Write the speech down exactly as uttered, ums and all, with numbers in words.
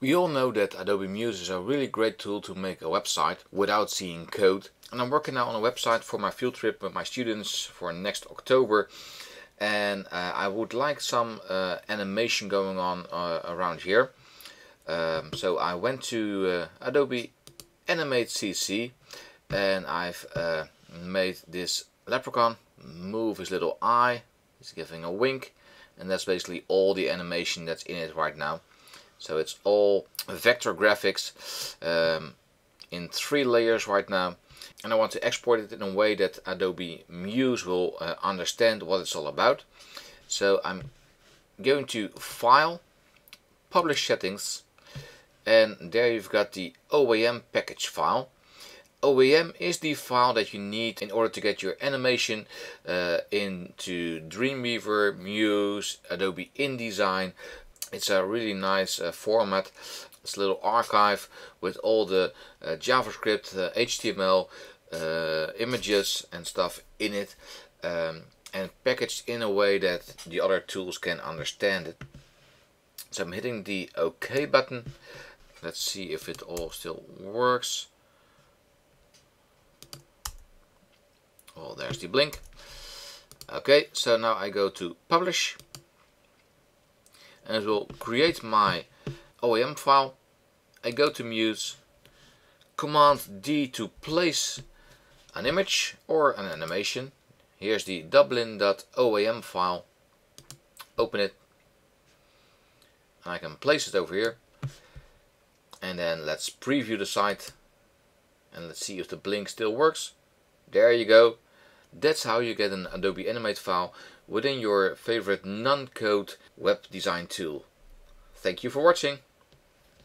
We all know that Adobe Muse is a really great tool to make a website without seeing code. And I'm working now on a website for my field trip with my students for next October. And uh, I would like some uh, animation going on uh, around here. Um, so I went to uh, Adobe Animate C C and I've uh, made this leprechaun move his little eye. He's giving a wink. And that's basically all the animation that's in it right now. So it's all vector graphics um, in three layers right now. And I want to export it in a way that Adobe Muse will uh, understand what it's all about. So I'm going to File, Publish Settings, and there you've got the O A M package file. O A M is the file that you need in order to get your animation uh, into Dreamweaver, Muse, Adobe InDesign. It's a really nice uh, format. It's a little archive with all the uh, JavaScript, uh, H T M L, uh, images and stuff in it, um, and packaged in a way that the other tools can understand it. So I'm hitting the OK button. Let's see if it all still works. Oh, there's the blink. Okay, so now I go to Publish. And it will create my O A M file. I go to Muse, Command D to place an image or an animation. Here's the Dublin dot O A M file. Open it. And I can place it over here. And then let's preview the site. And let's see if the blink still works. There you go. That's how you get an Adobe Animate file within your favorite non-code web design tool. Thank you for watching.